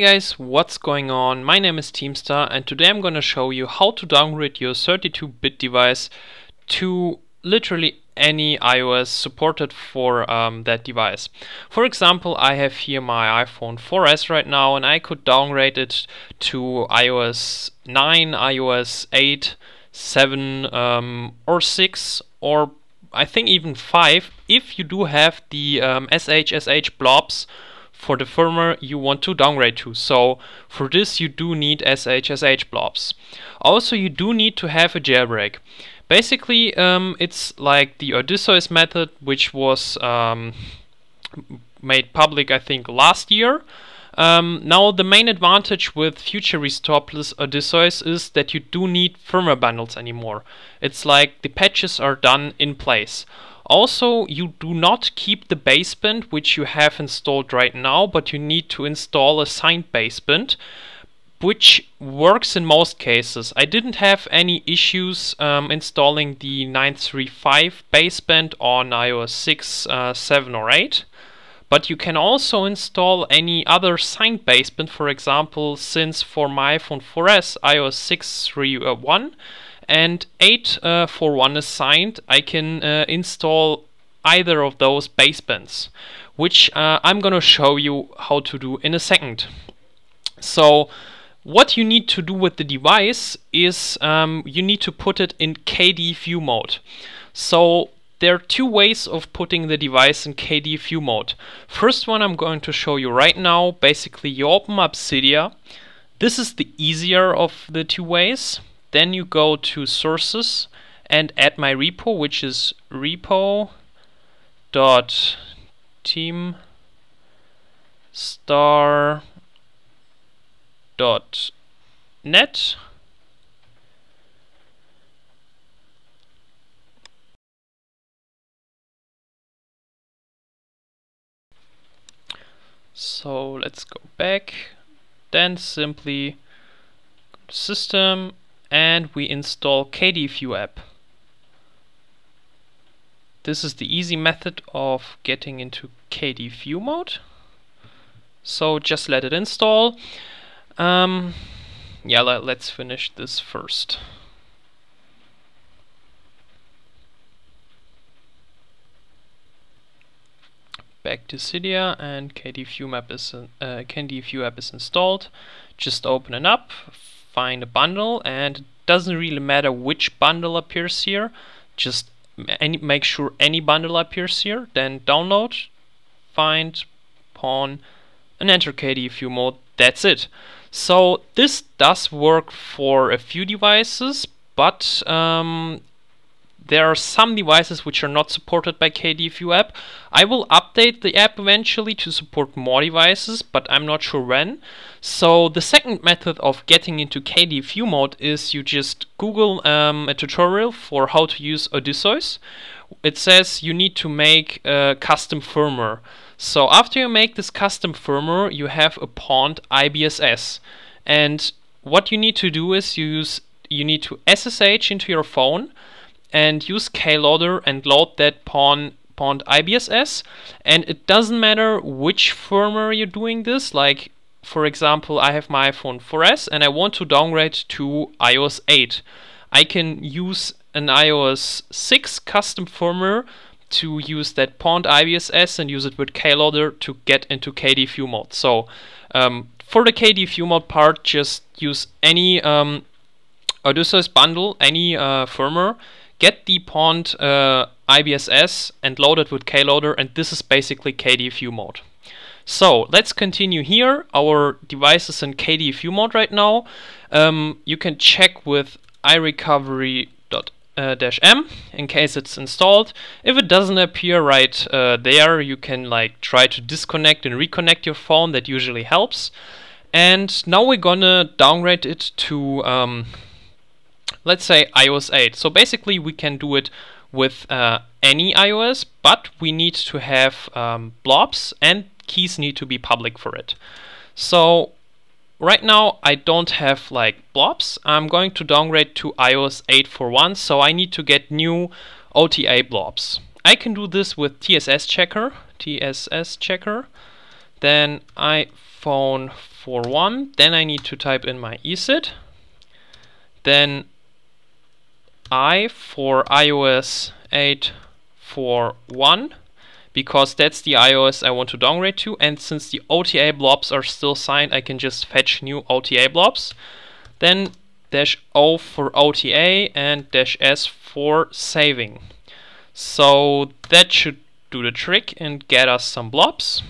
Hey guys, what's going on? My name is tihmstar and today I'm going to show you how to downgrade your 32-bit device to literally any iOS supported for that device. For example, I have here my iPhone 4S right now and I could downgrade it to iOS 9, iOS 8, 7 or 6 or I think even 5 if you do have the SHSH blobs for the firmware you want to downgrade to. So for this you do need SHSH blobs. Also you do need to have a jailbreak. Basically it's like the Odysseus method, which was made public I think last year. Now the main advantage with Future Restore plus Odysseus is that you do need firmware bundles anymore. It's like the patches are done in place. Also, you do not keep the baseband which you have installed right now, but you need to install a signed baseband, which works in most cases. I didn't have any issues installing the 935 baseband on iOS 6, 7 or 8, but you can also install any other signed baseband. For example, since for my iPhone 4S, iOS 6.3.1 and 8.4.1 is signed, I can install either of those basebands, which I'm gonna show you how to do in a second. So what you need to do with the device is you need to put it in KDFU mode. So there are two ways of putting the device in KDFU mode. First one I'm going to show you right now. Basically you open up Cydia. This is the easier of the two ways. Then you go to sources and add my repo, which is repo.tihmstar.net. So let's go back, then simply go to system and we install KDFUApp. This is the easy method of getting into KDFU mode. So just let it install. Yeah, let's finish this first. Back to Cydia and KDFUApp is, installed. Just open it up. Find a bundle, and it doesn't really matter which bundle appears here, just make sure any bundle appears here, then download, find, pawn, and enter KDFU mode. That's it. So this does work for a few devices, but there are some devices which are not supported by KDFUApp. I will update the app eventually to support more devices, but I'm not sure when. So the second method of getting into KDFU mode is you just Google a tutorial for how to use Odysseus. It says you need to make a custom firmware. So after you make this custom firmware, you have a pawned IBSS. And what you need to do is you need to SSH into your phone and use KLoader and load that pawned IBSS, and it doesn't matter which firmware you're doing this. Like for example, I have my iPhone 4S and I want to downgrade to iOS 8. I can use an iOS 6 custom firmware to use that pawned IBSS and use it with KLoader to get into KDFU mode. So for the KDFU mode part, just use any Odysseus bundle, any firmware, get the pawned IBSS and load it with KLoader, and this is basically KDFU mode. So let's continue here. Our device is in KDFU mode right now. You can check with iRecovery-m in case it's installed. If it doesn't appear right there, you can like try to disconnect and reconnect your phone. That usually helps. And now we're gonna downgrade it to let's say iOS 8. So basically we can do it with any iOS, but we need to have blobs and keys need to be public for it. So right now I don't have like blobs. I'm going to downgrade to iOS 8.4.1, so I need to get new OTA blobs. I can do this with TSS checker, then iPhone 41, then I need to type in my ECID, then I for iOS 841, because that's the iOS I want to downgrade to, and since the OTA blobs are still signed, I can just fetch new OTA blobs. Then dash O for OTA and dash S for saving. So that should do the trick and get us some blobs.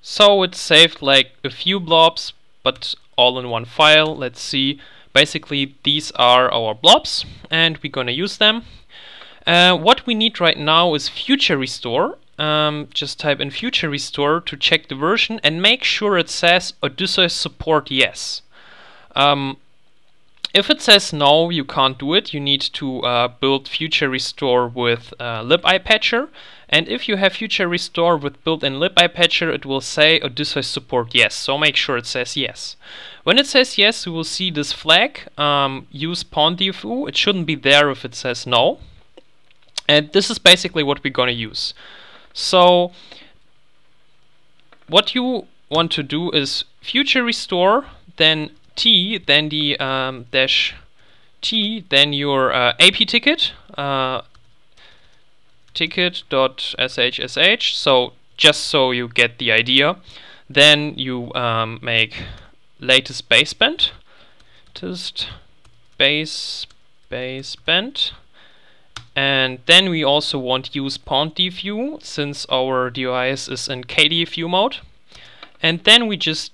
So it saved like a few blobs, but all in one file. Let's see. Basically, these are our blobs and we're gonna use them. What we need right now is future restore. Just type in future restore to check the version and make sure it says Odysseus support yes. If it says no, you can't do it. You need to build future restore with libipatcher. And if you have future restore with built-in libipatcher, it will say Odysseus support yes. So make sure it says yes. When it says yes, you will see this flag, use .dfu. It shouldn't be there if it says no. And this is basically what we're going to use. So what you want to do is future restore, then T, then the dash T, then your AP ticket, ticket.shsh, so just so you get the idea. Then you make latest baseband, baseband, and then we also want use .dfu since our device is in KDFU mode, and then we just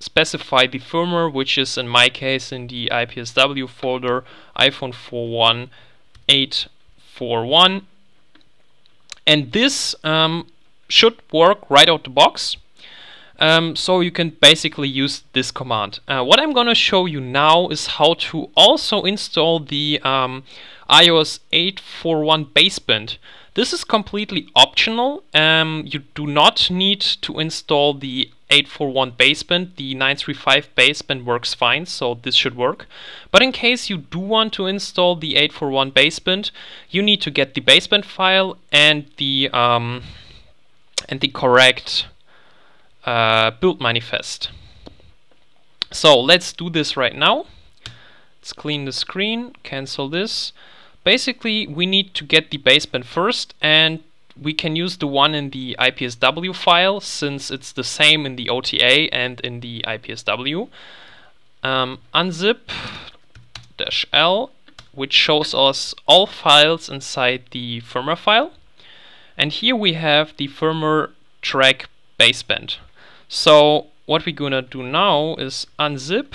specify the firmware, which is in my case in the IPSW folder iPhone 41841, and this should work right out the box. So you can basically use this command. What I'm gonna show you now is how to also install the iOS 841 baseband. This is completely optional. You do not need to install the 841 baseband. The 935 baseband works fine, so this should work. But in case you do want to install the 841 baseband, you need to get the baseband file and the correct build manifest. So let's do this right now. Let's clean the screen, cancel this. Basically, we need to get the baseband first, and we can use the one in the IPSW file since it's the same in the OTA and in the IPSW. Unzip -L, which shows us all files inside the firmware file. And here we have the firmware track baseband. So what we're gonna do now is unzip,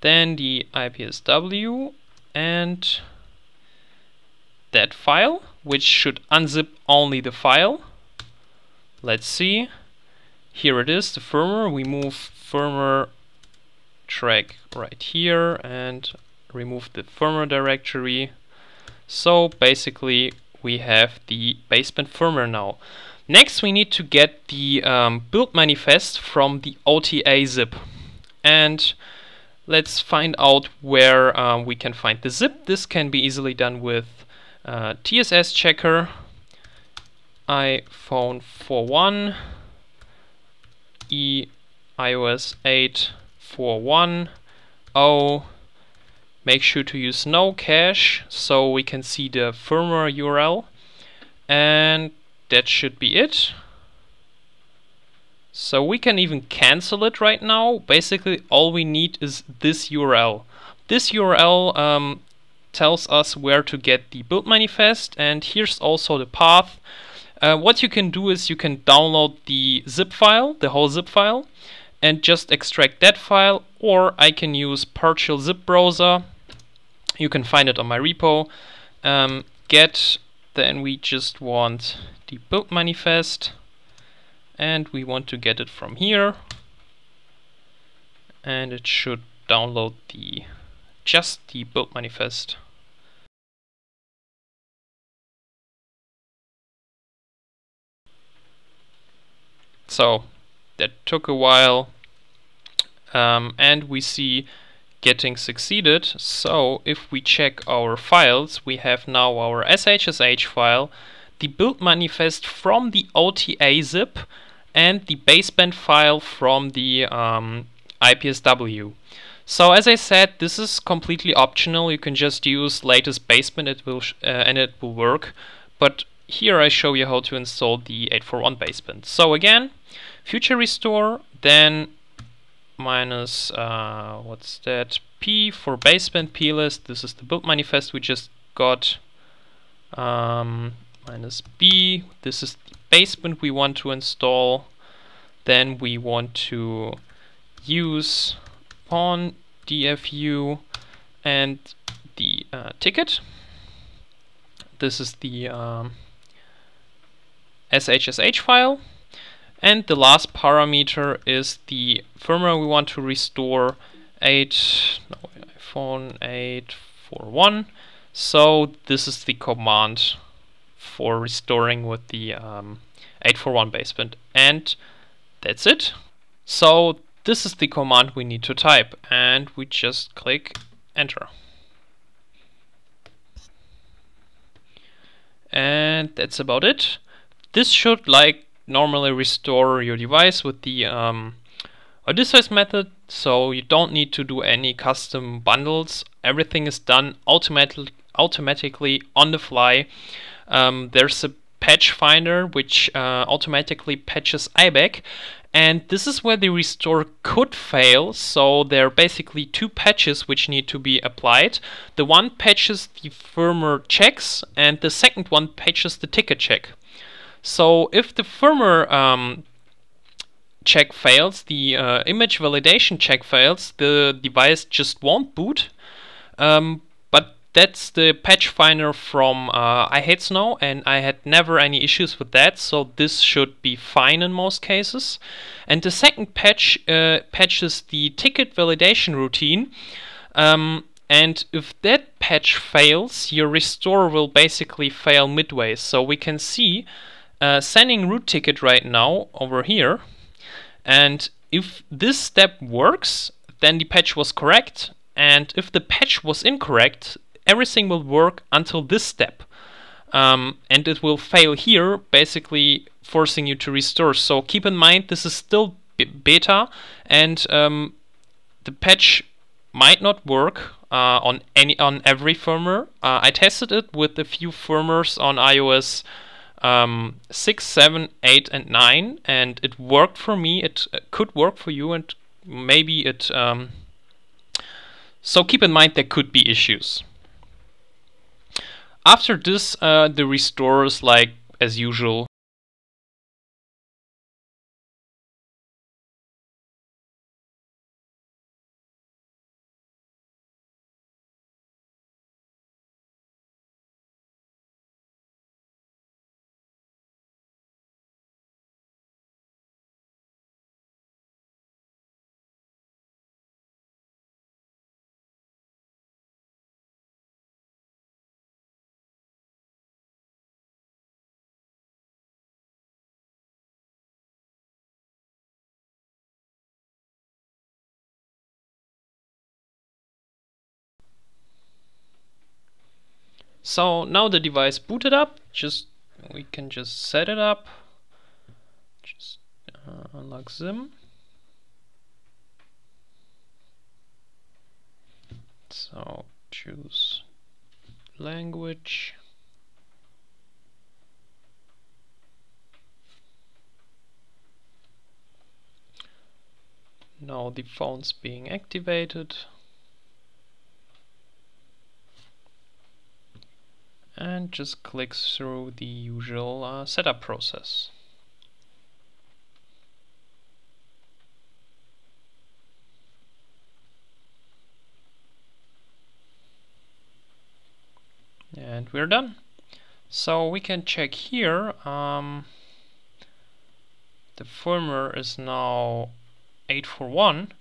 then the IPSW and that file, which should unzip only the file. Let's see. Here it is, the firmware. We move firmware track right here and remove the firmware directory. So basically we have the baseband firmware now. Next we need to get the build manifest from the OTA zip. And let's find out where we can find the zip. This can be easily done with TSS checker, iPhone 41, iOS 841, O. Make sure to use no cache so we can see the firmware URL, and that should be it. So we can even cancel it right now. Basically all we need is this URL. This URL tells us where to get the build manifest, and here's also the path. What you can do is you can download the zip file, the whole zip file, and just extract that file, or I can use partial zip browser. You can find it on my repo. Get, then we just want the build manifest, and we want to get it from here, and it should download the just the build manifest. So that took a while, and we see getting succeeded. So if we check our files, we have now our SHSH file, the build manifest from the OTA zip, and the baseband file from the IPSW. So as I said, this is completely optional. You can just use latest baseband, and it will work. But here I show you how to install the 841 baseband. So again, future restore, then minus what's that? P for baseband, plist. This is the build manifest we just got. Minus B. This is the baseband we want to install. Then we want to use pawn DFU and the ticket. This is the SHSH file, and the last parameter is the firmware we want to restore, 841. So this is the command for restoring with the 841 baseband, and that's it. So this is the command we need to type, and we just click enter. And that's about it. This should like normally restore your device with the Odysseus method, so you don't need to do any custom bundles. Everything is done automatically on the fly. There's a patch finder which automatically patches IBEC, and this is where the restore could fail. So there are basically two patches which need to be applied. The one patches the firmware checks, and the second one patches the ticket check. So if the firmware check fails, the image validation check fails, the device just won't boot. That's the patch finder from iHateSnow, and I had never any issues with that, so this should be fine in most cases. And the second patch patches the ticket validation routine, and if that patch fails, your restore will basically fail midway. So we can see sending root ticket right now over here, and if this step works, then the patch was correct, and if the patch was incorrect, everything will work until this step, and it will fail here, basically forcing you to restore. So keep in mind, this is still beta, and the patch might not work on every firmware. I tested it with a few firmwares on iOS 6, 7, 8, and 9, and it worked for me. It could work for you, and maybe it. So keep in mind, there could be issues. After this, the restore is like as usual. So now the device booted up. We can just set it up. Just unlock Zim. So choose language. Now the phone's being activated. And just click through the usual setup process. And we're done. So we can check here. The firmware is now 841.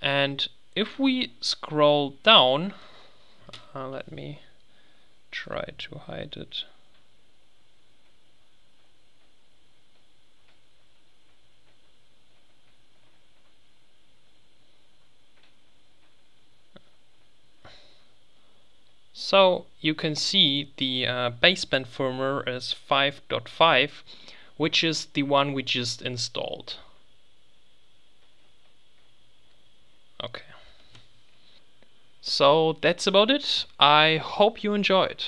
And if we scroll down, let me try to hide it. So you can see the baseband firmware is 5.5, which is the one we just installed. Okay. So that's about it. I hope you enjoyed.